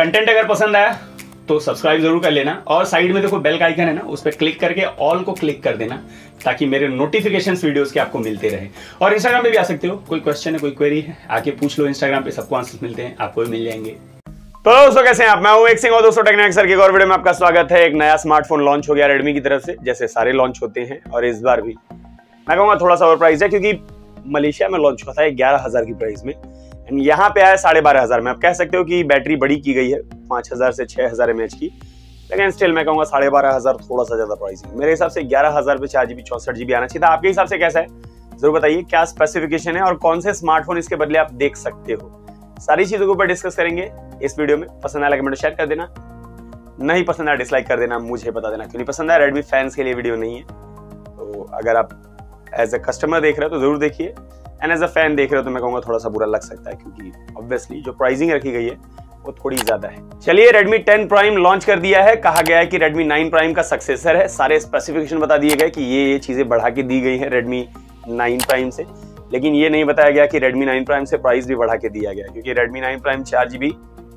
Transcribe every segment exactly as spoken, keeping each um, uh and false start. Content अगर पसंद आया तो सब्सक्राइब जरूर कर लेना और साइड में देखो बेल का आइकन है ना, उस पर क्लिक करके ऑल को क्लिक कर देना ताकि मेरे नोटिफिकेशन वीडियोस के आपको मिलते रहे। और इंस्टाग्राम पे भी आ सकते हो, कोई क्वेश्चन है कोई क्वेरी है आके पूछ लो, इंस्टाग्राम पे सबको आंसर मिलते हैं, आपको भी मिल जाएंगे। तो दोस्तों कैसे हैं आप, मैं विवेक सिंह और दोस्तों टेक्नो वेक्सर के एक और वीडियो में आपका स्वागत है। एक नया स्मार्टफोन लॉन्च हो गया रेडमी की तरफ से, जैसे सारे लॉन्च होते हैं और इस बार भी मैं कहूँगा थोड़ा सा सरप्राइज है क्योंकि मलेशिया में लॉन्च हुआ था ग्यारह हजार की प्राइस में, यहाँ पे आया साढ़े बारह हजार में। आप कह सकते हो कि बैटरी बड़ी की गई है पाँच हजार से छः हजार एम एच की, लेकिन स्टिल मैं कहूँगा साढ़े बारह हजार थोड़ा सा ज्यादा प्राइस है। मेरे हिसाब से ग्यारह हजार पे चार जीबी चौसठ जीबी आना चाहिए था। आपके हिसाब से कैसा है जरूर बताइए, क्या स्पेसिफिकेशन है और कौन से स्मार्टफोन इसके बदले आप देख सकते हो, सारी चीजों के ऊपर डिस्कस करेंगे इस वीडियो में। पसंद आया कमेंट शेयर कर देना, नहीं पसंद आया डिसलाइक कर देना, मुझे बता देना क्यों नहीं पसंद आया। रेडमी फैंस के लिए वीडियो नहीं है, तो अगर आप एज अ कस्टमर देख रहे हो तो जरूर देखिए, एंड एज अ फैन देख रहे हो तो मैं कहूँगा थोड़ा सा बुरा लग सकता है क्योंकि ऑब्वियसली जो प्राइसिंग रखी गई है वो थोड़ी ज्यादा है। चलिए रेडमी टेन प्राइम लॉन्च कर दिया है, कहा गया है कि रेडमी नाइन प्राइम का सक्सेसर है। सारे स्पेसिफिकेशन बता दिए गए कि ये ये चीजें बढ़ा के दी गई हैं रेडमी नाइन प्राइम से, लेकिन ये नहीं बताया गया कि रेडमी नाइन प्राइम से प्राइस भी बढ़ा के दिया गया, क्योंकि रेडमी नाइन प्राइम चार जीबी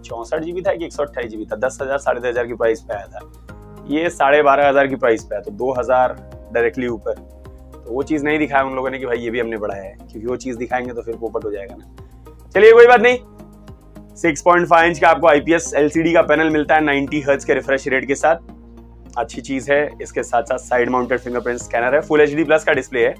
चौसठ जीबी था कि एक सौ अट्ठाईस जीबी था, दस हजार साढ़े दस हजार की प्राइस पे आया था, ये साढ़े बारह हजार की प्राइस पे आया, तो दो हजार डायरेक्टली ऊपर। तो वो चीज़ नहीं दिखाया उन लोगों ने कि भाई ये भी हमने बढ़ाया है, क्योंकि वो चीज़ दिखाएंगे तो फिर पोपट हो जाएगा ना। चलिए कोई बात नहीं, सिक्स पॉइंट फाइव इंच का आपको आईपीएस एलसीडी का पैनल मिलता है नब्बे हर्ट्ज के रिफ्रेश रेट के साथ, अच्छी चीज़ है। इसके साथ साथ साइड माउंटेड फिंगरप्रिंट स्कैनर है, फुल एचडी प्लस का डिस्प्ले है,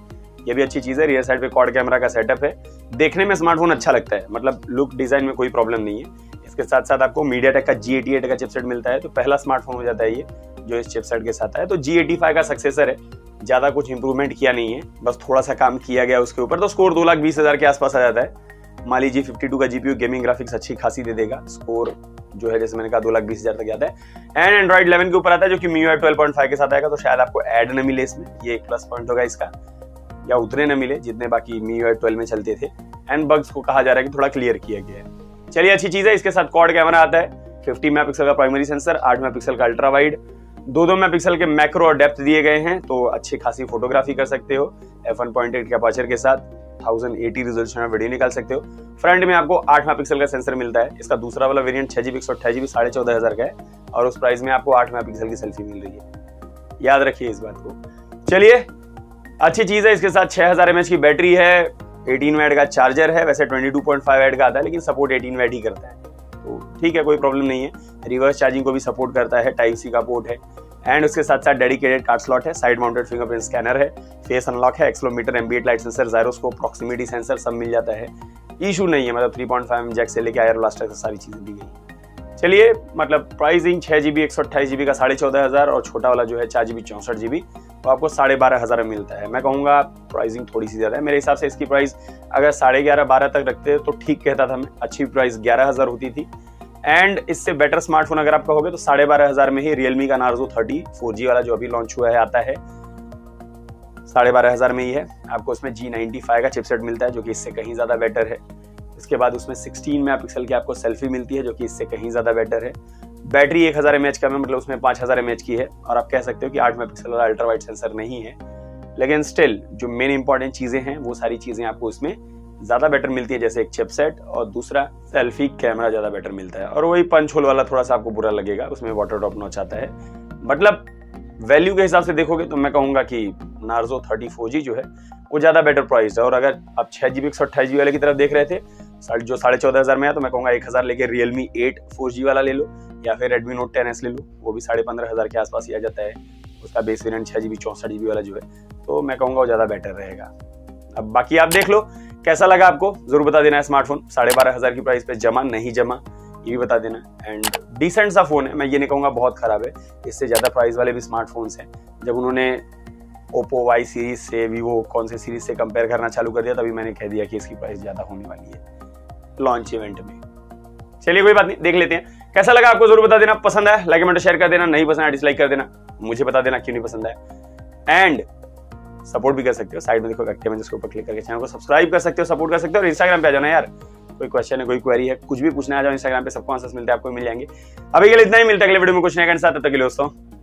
ये भी अच्छी चीज़ है। रियर साइड पे क्वाड कैमरा का सेटअप है, देखने में स्मार्टफोन अच्छा लगता है, मतलब लुक डिज़ाइन में कोई प्रॉब्लम नहीं है। इसके साथ साथ आपको मीडियाटेक का जी अठासी का चिपसेट मिलता है, तो पहला स्मार्टफोन हो जाता है ये जो इस चिपसेट के साथ है, तो जी पचासी का सक्सेसर है। ज़्यादा कुछ इंप्रूवमेंट किया नहीं है, बस थोड़ा सा काम किया गया उसके ऊपर, तो स्कोर दो लाख बीस हज़ार के आसपास आ जाता है। माली जी फिफ्टी टू का जीपीयू गेमिंग ग्राफिक्स अच्छी खासी दे देगा, स्कोर जो है जैसे मैंने कहा दो लाख बीस हज़ार तक जाता है। एंड एंड्रॉइड इलेवन के ऊपर आता है जो कि M I U I twelve point five के साथ आएगा, तो शायद आपको ऐड न मिले इसमें, ये एक प्लस पॉइंट होगा इसका, या उतने न मिले जितने बाकी M I U I twelve में चलते थे। एंड बग्स को कहा जा रहा है कि थोड़ा क्लियर किया गया है, चलिए अच्छी चीज़ है। इसके साथ क्वाड कैमरा आता है, फिफ्टी मेगा पिक्सल का प्राइमरी सेंसर, आठ मेगा पिक्सल का अल्ट्रा वाइड, दो दो मेगा पिक्सल के मैक्रो और डेप्थ दिए गए हैं, तो अच्छी खासी फोटोग्राफी कर सकते हो। एफ वन पॉइंट एट के अपर्चर के साथ टेन एटी रिजोल्यूशन में वीडियो निकाल सकते हो। फ्रंट में आपको आठ मेगा पिक्सल का सेंसर मिलता है, इसका दूसरा वाला वेरिएंट छह जीबी एक सौ अट्ठाईस जीबी साढ़े चौदह हज़ार का है, और उस प्राइस में आपको आठ मेगा पिक्सल की सेल्फी मिल रही है, याद रखिए इस बात को। चलिए अच्छी चीज़ है। इसके साथ छः हज़ार एम एच की बैटरी है, एटीन वैट का चार्जर है, वैसे twenty two point five watt का आता है लेकिन सपोर्ट एटीन वैट ही करता है, तो ठीक है कोई प्रॉब्लम नहीं है। रिवर्स चार्जिंग को भी सपोर्ट करता है, टाइप सी का पोर्ट है, एंड उसके साथ साथ डेडिकेटेड कार्ड स्लॉट है, साइड माउंटेड फिंगरप्रिंट स्कैनर है, फेस अनलॉक है, accelerometer ambient light sensor, gyroscope, proximity sensor सब मिल जाता है, इशू नहीं है। मतलब थ्री पॉइंट फाइव जैक से लेकर आयर ब्लास्टर से सारी चीज़ें दी गई। चलिए मतलब प्राइसिंग छः जी बी एक सौ अट्ठाईस जी बी का साढ़े चौदह हज़ार और छोटा वाला जो है चार जी बी चौंसठ जी बी वो आपको साढ़े बारह हज़ार में मिलता है। मैं कहूँगा प्राइसिंग थोड़ी सी ज़्यादा है मेरे हिसाब से। इसकी प्राइस अगर साढ़े ग्यारह बारह तक रखते तो ठीक कहता था मैं, अच्छी प्राइस ग्यारह हज़ार होती थी। एंड इससे बेटर स्मार्टफोन अगर आप कहोगे तो साढ़े बारह हज़ार में ही रियलमी का नार्जो थर्टी फोर जी वाला जो अभी लॉन्च हुआ है आता है, साढ़े बारह हज़ार में ही है। आपको उसमें जी नाइन्टी फाइव का चिपसेट मिलता है जो कि इससे कहीं ज़्यादा बेटर है। इसके बाद उसमें सिक्सटीन मेगा पिक्सल की आपको सेल्फी मिलती है जो कि इससे कहीं ज़्यादा बेटर है। बैटरी एक हज़ार एम एच का है, मतलब उसमें पाँच हज़ार एम एच की है, और आप कह सकते हो कि आठ मेगा पिक्सल वाला अल्ट्रा वाइड सेंसर नहीं है, लेकिन स्टिल जो मेन इंपॉर्टेंट चीज़ें हैं वो सारी चीज़ें आपको इसमें ज़्यादा बेटर मिलती है, जैसे एक चिपसेट और दूसरा सेल्फी कैमरा ज़्यादा बेटर मिलता है। और वही पंच होल वाला थोड़ा सा आपको बुरा लगेगा, उसमें वाटर ड्रॉप नॉच आता है। मतलब वैल्यू के हिसाब से देखोगे तो मैं कहूँगा कि नार्जो थर्टी फोर जी जो है वो ज़्यादा बेटर प्राइस है। और अगर आप छः जी बी एक सौ अट्ठाईस जी बी वाले की तरफ देख रहे थे जो साढ़े चौदह हज़ार में आया, तो मैं कहूँगा एक हज़ार लेके रियलमी एट फोर जी वाला ले लो, या फिर रेडमी नोट टेन एस ले लो, वो भी साढ़े पंद्रह हज़ार के आसपास ही आ जाता है, उसका बेस वेरिएंट छः जी बी चौंसठ जी बी वाला जो है, तो मैं कहूँगा वो ज़्यादा बेटर रहेगा। अब बाकी आप देख लो कैसा लगा आपको, जरूर बता देना है। स्मार्टफोन साढ़े बारह हज़ार की प्राइस पे जमा नहीं जमा ये भी बता देना। एंड डिसेंट सा फ़ोन है, मैं ये नहीं कहूँगा बहुत ख़राब है, इससे ज़्यादा प्राइस वाले भी स्मार्टफोन्स हैं। जब उन्होंने ओप्पो वाई सीरीज से वीवो कौन से सीरीज से कंपेयर करना चालू कर दिया तभी मैंने कह दिया कि इसकी प्राइस ज़्यादा होने वाली है लॉन्च इवेंट में। चलिए कोई बात नहीं, देख लेते हैं कैसा लगा आपको, जरूर बता देना। पसंद आया लाइक कमेंट शेयर कर देना, नहीं पसंद आया डिसलाइक कर देना, मुझे बता देना क्यों नहीं पसंद आया। एंड सपोर्ट भी कर सकते हो, साइड में देखो एक्टिव है जिसके ऊपर क्लिक करके चैनल को सब्सक्राइब कर सकते हो, सपोर्ट कर सकते हो। और इंस्टाग्राम पे आ जाना यार, कोई क्वेश्चन है कोई क्वेरी है कुछ भी पूछना आ जाओ, इंस्टाग्राम पे सबको आंसर्स मिलते हैं, आपको मिल जाएंगे। अभी के लिए इतना ही, मिलता है अगले वीडियो में कुछ नए के साथ, तब तक के लिए दोस्तों।